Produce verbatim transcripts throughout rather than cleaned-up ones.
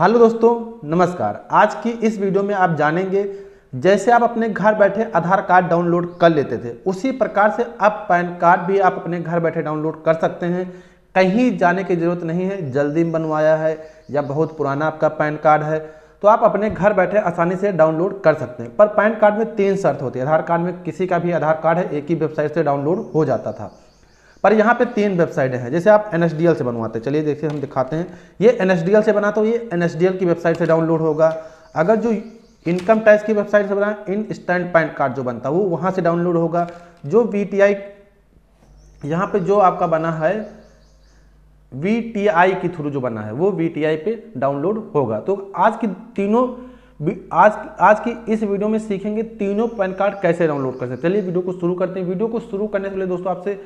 Hello दोस्तों नमस्कार। आज की इस वीडियो में आप जानेंगे जैसे आप अपने घर बैठे आधार कार्ड डाउनलोड कर लेते थे, उसी प्रकार से अब पैन कार्ड भी आप अपने घर बैठे डाउनलोड कर सकते हैं। कहीं जाने की ज़रूरत नहीं है, जल्दी में बनवाया है या बहुत पुराना आपका पैन कार्ड है तो आप अपने घर बैठे आसानी से डाउनलोड कर सकते हैं। पर पैन कार्ड में तीन शर्त होती है। आधार कार्ड में किसी का भी आधार कार्ड है एक ही वेबसाइट से डाउनलोड हो जाता था, पर यहाँ पे तीन वेबसाइट हैं। जैसे आप एन एस डी एल से बनवाते हैं, चलिए देखिए हम दिखाते हैं। ये एन एस डी एल से बना तो ये एन एस डी एल की वेबसाइट से डाउनलोड होगा। अगर जो इनकम टैक्स की वेबसाइट से बना इन स्टैंड पैन कार्ड जो बनता है वो वहाँ से डाउनलोड होगा। जो वी टी आई यहाँ पे जो आपका बना है वी टी आई के थ्रू जो बना है वो वी टी आई पे डाउनलोड होगा। तो आज की तीनों आज आज की इस वीडियो में सीखेंगे तीनों पैन कार्ड कैसे डाउनलोड कर सकते हैं। चलिए वीडियो को शुरू करते हैं। वीडियो को शुरू करने से पहले दोस्तों आपसे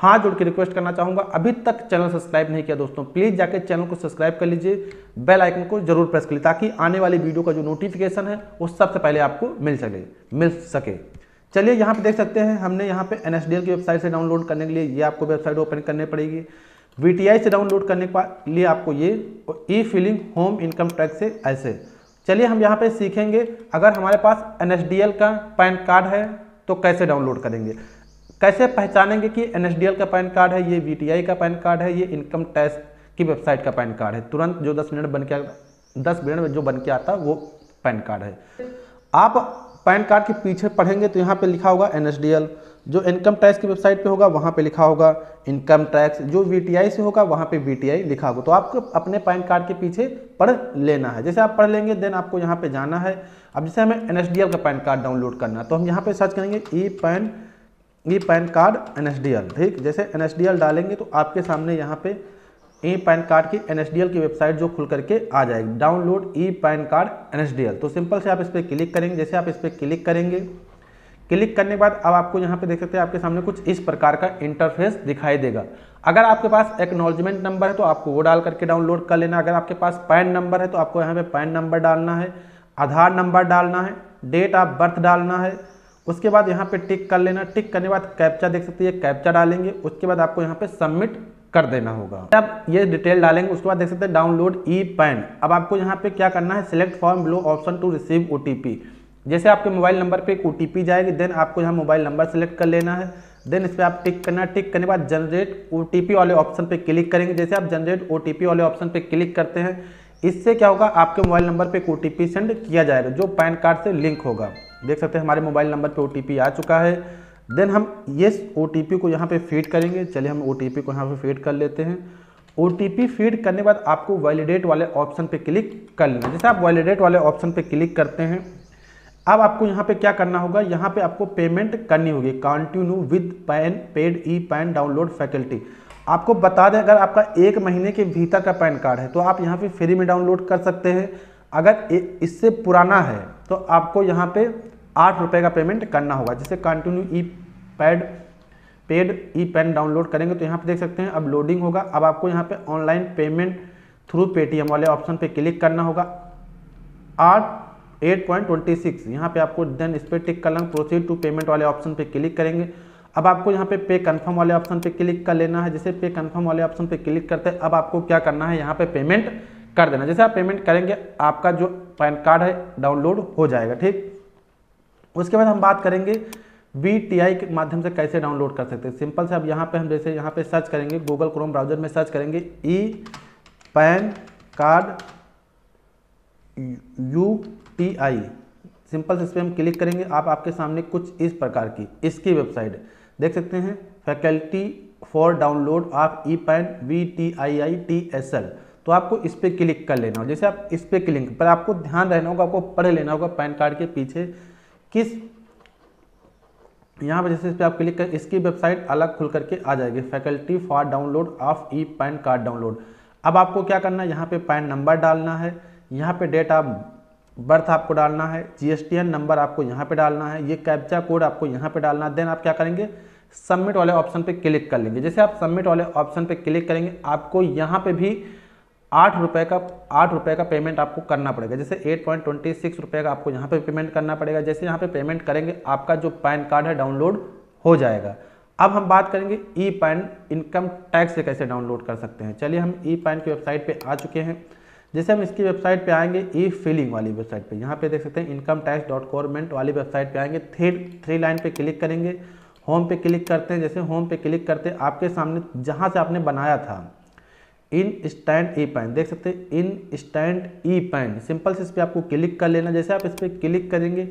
हाँ जोड़ के रिक्वेस्ट करना चाहूँगा, अभी तक चैनल सब्सक्राइब नहीं किया दोस्तों प्लीज़ जाकर चैनल को सब्सक्राइब कर लीजिए, बेल आइकन को जरूर प्रेस कर लीजिए ताकि आने वाली वीडियो का जो नोटिफिकेशन है वो सबसे पहले आपको मिल सके मिल सके चलिए यहाँ पे देख सकते हैं हमने यहाँ पे एन एस डी एल की वेबसाइट से डाउनलोड करने के लिए ये आपको वेबसाइट ओपन करनी पड़ेगी। वी टी आई से डाउनलोड करने के लिए आपको ये e filing home income tax से ऐसे। चलिए हम यहाँ पर सीखेंगे अगर हमारे पास एन एस डी एल का पैन कार्ड है तो कैसे डाउनलोड करेंगे, कैसे पहचानेंगे कि एन एस डी एल का पैन कार्ड है, ये वी टी आई का पैन कार्ड है, ये इनकम टैक्स की वेबसाइट का पैन कार्ड है। तुरंत जो दस मिनट बन के दस मिनट में जो बन के आता वो पैन कार्ड है। आप पैन कार्ड के पीछे पढ़ेंगे तो यहाँ पे लिखा होगा एन एस डी एल, जो इनकम टैक्स की वेबसाइट पे होगा वहाँ पे लिखा होगा इनकम टैक्स, जो वी टी आई से होगा वहाँ पे वी टी आई लिखा होगा। तो आपको अपने पैन कार्ड के पीछे पढ़ लेना है। जैसे आप पढ़ लेंगे देन आपको यहाँ पे जाना है। अब जैसे हमें एन एस डी एल का पैन कार्ड डाउनलोड करना है तो हम यहाँ पे सर्च करेंगे e PAN e PAN card N S D L. ठीक, जैसे एन एस डी एल डालेंगे तो आपके सामने यहाँ पे ई पैन कार्ड की एन एस डी एल की वेबसाइट जो खुल करके आ जाएगी, download e PAN card N S D L. तो सिंपल से आप इस पर क्लिक करेंगे। जैसे आप इस पर क्लिक करेंगे, क्लिक करने के बाद अब आपको यहाँ पे देख सकते हैं आपके सामने कुछ इस प्रकार का इंटरफेस दिखाई देगा। अगर आपके पास एक्नॉलेजमेंट नंबर है तो आपको वो डाल करके डाउनलोड कर लेना। अगर आपके पास पैन नंबर है तो आपको यहाँ पे पैन नंबर डालना है, आधार नंबर डालना है, डेट ऑफ बर्थ डालना है, उसके बाद यहाँ पे टिक कर लेना। टिक करने के बाद कैप्चा देख सकते हैं, कैप्चा डालेंगे। उसके बाद आपको यहाँ पे सबमिट कर देना होगा। आप ये डिटेल डालेंगे उसके बाद देख सकते हैं डाउनलोड ई पैन। अब आपको यहाँ पे क्या करना है, select form below option to receive O T P. जैसे आपके मोबाइल नंबर पे एक ओ टी पी जाएगी देन आपको यहाँ मोबाइल नंबर सेलेक्ट कर लेना है, देन इस पर आप टिक करना। टिक करने के बाद जनरेट ओ टी पी वाले ऑप्शन पे क्लिक करेंगे। जैसे आप जनरेट ओ टी पी वाले ऑप्शन पे क्लिक करते हैं इससे क्या होगा, आपके मोबाइल नंबर पे एक ओ टी पी सेंड किया जाएगा जो पैन कार्ड से लिंक होगा। देख सकते हैं हमारे मोबाइल नंबर पे ओ टी पी आ चुका है। देन हम ये ओ टी पी को यहाँ पे फीड करेंगे। चलिए हम ओ टी पी को यहाँ पे फीड कर लेते हैं। ओ टी पी फीड करने के बाद आपको वैलिडेट वाले ऑप्शन पे क्लिक कर लेना। जैसे आप वैलिडेट वाले ऑप्शन पे क्लिक करते हैं अब आपको यहाँ पे क्या करना होगा, यहाँ पे आपको पेमेंट करनी होगी। Continue with PAN paid e PAN download faculty. आपको बता दें अगर आपका एक महीने के भीतर का पैन कार्ड है तो आप यहाँ पे फ्री में डाउनलोड कर सकते हैं। अगर इससे पुराना है तो आपको यहाँ पे आठ रुपये का पेमेंट करना होगा। जैसे continue e pad paid e PAN download करेंगे तो यहाँ पे देख सकते हैं अब लोडिंग होगा। अब आपको यहाँ पे ऑनलाइन पेमेंट थ्रू पेटीएम वाले ऑप्शन पे क्लिक करना होगा। आठ एट पॉइंट ट्वेंटी सिक्स यहाँ पर आपको देन इस पर टिक करना, प्रोसीड टू पेमेंट वाले ऑप्शन पे क्लिक करेंगे। अब आपको यहाँ पे पे कन्फर्म वाले ऑप्शन पे क्लिक कर लेना है। जैसे पे कन्फर्म वाले ऑप्शन पे क्लिक करते हैं अब आपको क्या करना है, यहाँ पे पेमेंट कर देना। जैसे आप पेमेंट करेंगे आपका जो पैन कार्ड है डाउनलोड हो जाएगा। ठीक, उसके बाद हम बात करेंगे वी टी आई के माध्यम से कैसे डाउनलोड कर सकते हैं। सिंपल से अब यहाँ पे हम जैसे यहाँ पे सर्च करेंगे, गूगल क्रोम ब्राउजर में सर्च करेंगे e PAN card U T I. Simple से इस पर हम क्लिक करेंगे, आप आपके सामने कुछ इस प्रकार की इसकी वेबसाइट देख सकते हैं, faculty for download of e PAN V T I I T S L. तो आपको इस पर क्लिक कर लेना हो। जैसे आप इस पर क्लिक पर आपको ध्यान रहना होगा, आपको पढ़ लेना होगा पैन कार्ड के पीछे किस यहाँ पर। जैसे इस पर आप क्लिक कर इसकी वेबसाइट अलग खुल करके आ जाएगी, faculty for download of e PAN card download. अब आपको क्या करना है, यहाँ पे पैन नंबर डालना है, यहाँ पे डेट ऑफ बर्थ आपको डालना है, G S T N number आपको यहाँ पे डालना है, ये कैप्चा कोड आपको यहाँ पे डालना है। देन आप क्या करेंगे, सबमिट वाले ऑप्शन पे क्लिक कर लेंगे। जैसे आप सबमिट वाले ऑप्शन पे क्लिक करेंगे आपको यहाँ पे भी आठ रुपये का आठ रुपये का पेमेंट आपको करना पड़ेगा। जैसे एट पॉइंट ट्वेंटी सिक्स रुपये का आपको यहाँ पे पेमेंट करना पड़ेगा। जैसे यहाँ पे पेमेंट करेंगे आपका जो पैन कार्ड है डाउनलोड हो जाएगा। अब हम बात करेंगे ई पैन इनकम टैक्स से कैसे डाउनलोड कर सकते हैं। चलिए हम ई पैन की वेबसाइट पर आ चुके हैं। जैसे हम इसकी वेबसाइट पे आएंगे ई फिलिंग वाली वेबसाइट पे, यहाँ पे देख सकते हैं इनकम टैक्स डॉट गवर्नमेंट वाली वेबसाइट पे आएंगे, थ्री थ्री लाइन पे क्लिक करेंगे, होम पे क्लिक करते हैं। जैसे होम पे क्लिक करते हैं आपके सामने जहाँ से आपने बनाया था इन स्टैंड ई पैन, देख सकते हैं instant e PAN, simple से इस पर आपको क्लिक कर लेना। जैसे आप इस पर क्लिक करेंगे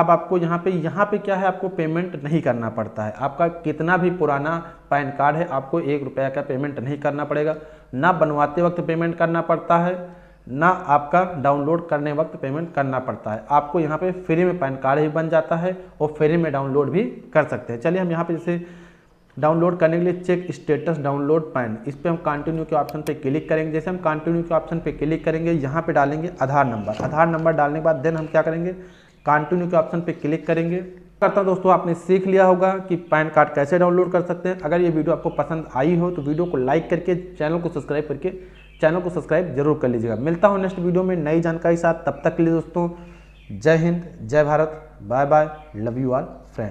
अब आपको यहाँ पे यहाँ पे क्या है, आपको पेमेंट नहीं करना पड़ता है। आपका कितना भी पुराना पैन कार्ड है आपको एक रुपया का पेमेंट नहीं करना पड़ेगा, ना बनवाते वक्त पेमेंट करना पड़ता है, ना आपका डाउनलोड करने वक्त पेमेंट करना पड़ता है। आपको यहाँ पे फ्री में पैन कार्ड भी बन जाता है और फ्री में डाउनलोड भी कर सकते हैं। चलिए हम यहाँ पर जैसे डाउनलोड करने के लिए चेक स्टेटस डाउनलोड पैन, इस पर हम कंटिन्यू के ऑप्शन पे क्लिक करेंगे। जैसे हम कंटिन्यू के ऑप्शन पे क्लिक करेंगे यहाँ पे डालेंगे आधार नंबर। आधार नंबर डालने के बाद देन हम क्या करेंगे, कंटिन्यू के ऑप्शन पे क्लिक करेंगे। करता हूँ दोस्तों, आपने सीख लिया होगा कि पैन कार्ड कैसे डाउनलोड कर सकते हैं। अगर ये वीडियो आपको पसंद आई हो तो वीडियो को लाइक करके चैनल को सब्सक्राइब करके चैनल को सब्सक्राइब जरूर कर लीजिएगा। मिलता हूँ नेक्स्ट वीडियो में नई जानकारी साथ, तब तक के लिए दोस्तों जय हिंद, जय Bharat, bye bye, love you all friend.